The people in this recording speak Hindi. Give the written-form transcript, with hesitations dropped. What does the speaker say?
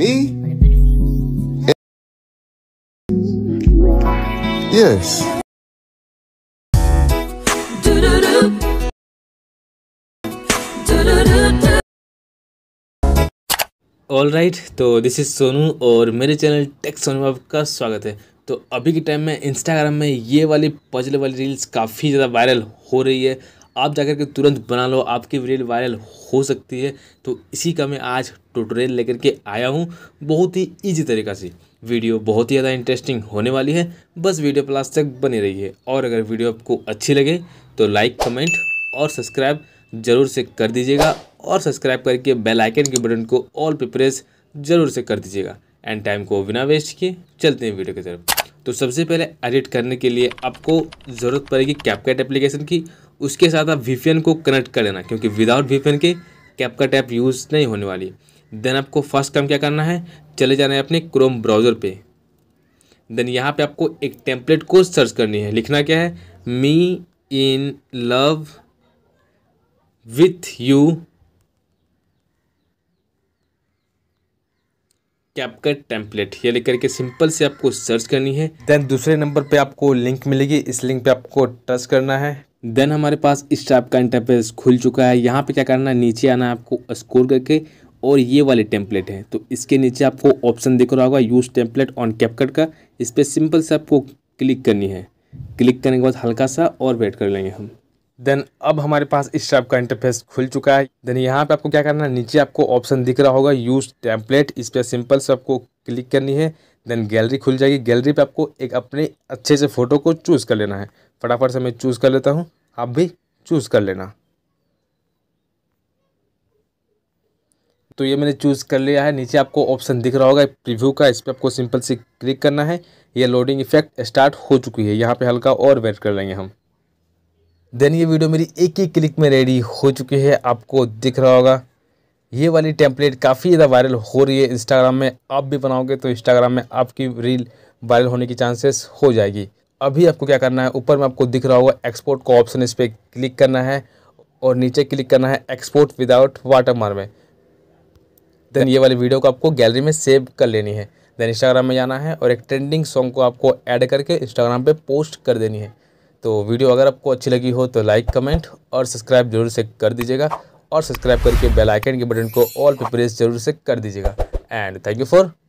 Me? Yes. ऑल राइट, तो दिस इज़ सोनू और मेरे चैनल टेक सोनू में आपका स्वागत है। तो अभी के टाइम में इंस्टाग्राम में ये वाली पजल वाली रील्स काफ़ी ज़्यादा वायरल हो रही है। आप जाकर के तुरंत बना लो, आपकी वीडियो वायरल हो सकती है। तो इसी का मैं आज ट्यूटोरियल लेकर के आया हूँ, बहुत ही इजी तरीका से। वीडियो बहुत ही ज़्यादा इंटरेस्टिंग होने वाली है, बस वीडियो प्लास तक बनी रहिए। और अगर वीडियो आपको अच्छी लगे तो लाइक, कमेंट और सब्सक्राइब ज़रूर से कर दीजिएगा। और सब्सक्राइब करके बेल आइकन के बटन को ऑल पे प्रेस ज़रूर से कर दीजिएगा। एंड टाइम को बिना वेस्ट किए चलते हैं वीडियो की तरफ। तो सबसे पहले एडिट करने के लिए आपको ज़रूरत पड़ेगी कैपकट एप्लीकेशन की। उसके साथ आप वीपीएन को कनेक्ट कर लेना, क्योंकि विदाउट वीपीएन के कैपकट ऐप यूज़ नहीं होने वाली। देन आपको फर्स्ट काम क्या करना है, चले जाना है अपने क्रोम ब्राउज़र पे। देन यहाँ पे आपको एक टेम्पलेट को सर्च करनी है। लिखना क्या है, me in love with you CapCut template, ये लिख करके सिंपल से आपको सर्च करनी है। देन दूसरे नंबर पे आपको लिंक मिलेगी, इस लिंक पे आपको टच करना है। देन हमारे पास इस टाइप का इंटरफेस खुल चुका है। यहाँ पे क्या करना है, नीचे आना है आपको स्क्रॉल करके, और ये वाले टेम्पलेट है तो इसके नीचे आपको ऑप्शन दिख रहा होगा यूज टेम्पलेट ऑन कैपकट का। इस पर सिंपल से आपको क्लिक करनी है। क्लिक करने के बाद हल्का सा और वेट कर लेंगे हम। देन अब हमारे पास इस टाइप का इंटरफेस खुल चुका है। देन यहाँ पे आपको क्या करना है, नीचे आपको ऑप्शन दिख रहा होगा यूज टेम्पलेट, इस पर सिंपल से आपको क्लिक करनी है। देन गैलरी खुल जाएगी। गैलरी पे आपको एक अपने अच्छे से फ़ोटो को चूज़ कर लेना है। फटाफट से मैं चूज़ कर लेता हूँ, आप भी चूज़ कर लेना। तो ये मैंने चूज़ कर लिया है। नीचे आपको ऑप्शन दिख रहा होगा प्रीव्यू का, इस पर आपको सिंपल से क्लिक करना है। ये लोडिंग इफेक्ट स्टार्ट हो चुकी है, यहाँ पर हल्का और वेट कर लेंगे हम। देन ये वीडियो मेरी एक ही क्लिक में रेडी हो चुकी है, आपको दिख रहा होगा। ये वाली टेम्पलेट काफ़ी ज़्यादा वायरल हो रही है इंस्टाग्राम में। आप भी बनाओगे तो इंस्टाग्राम में आपकी रील वायरल होने की चांसेस हो जाएगी। अभी आपको क्या करना है, ऊपर में आपको दिख रहा होगा एक्सपोर्ट का ऑप्शन, इस पर क्लिक करना है और नीचे क्लिक करना है एक्सपोर्ट विदाउट वाटरमार्क में। देन ये वाली वीडियो को आपको गैलरी में सेव कर लेनी है। देन इंस्टाग्राम में जाना है और एक ट्रेंडिंग सॉन्ग को आपको ऐड करके इंस्टाग्राम पर पोस्ट कर देनी है। तो वीडियो अगर आपको अच्छी लगी हो तो लाइक, कमेंट और सब्सक्राइब जरूर से कर दीजिएगा। और सब्सक्राइब करके बेल आइकन के बटन को ऑल पे प्रेस जरूर से कर दीजिएगा। And thank you for